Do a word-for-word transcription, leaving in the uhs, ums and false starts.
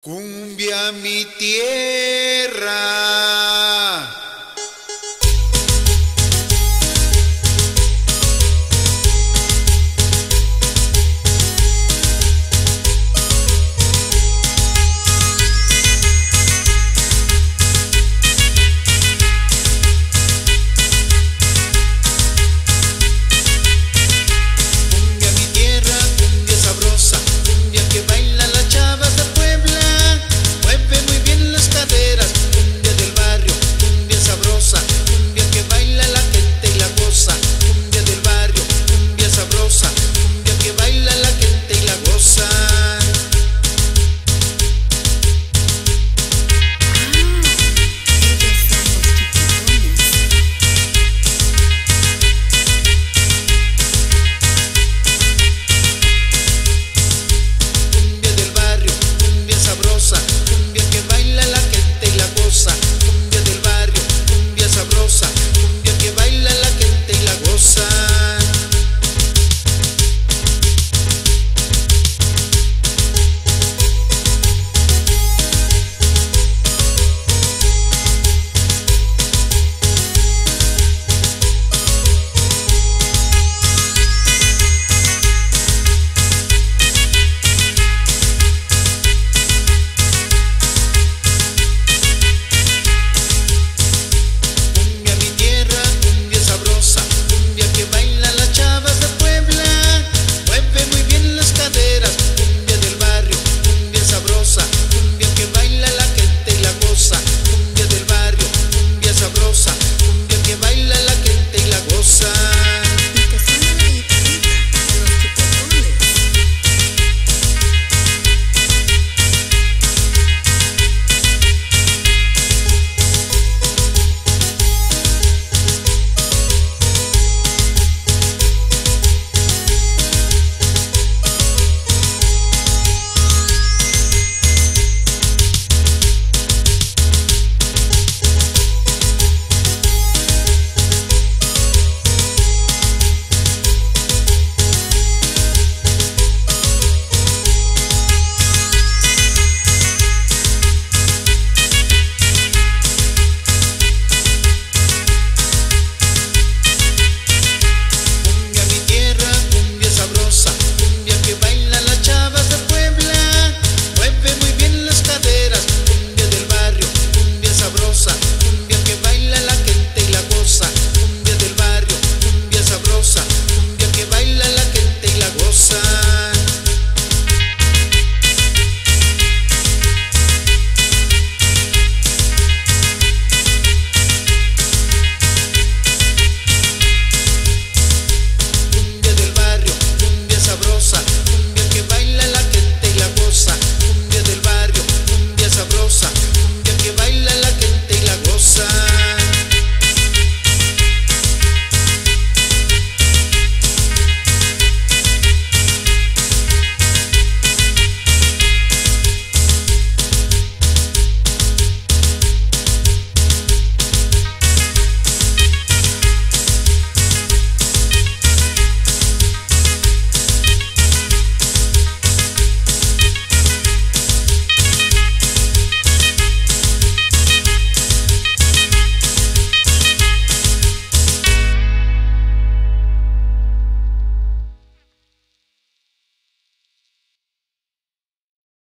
Cumbia mi tierra.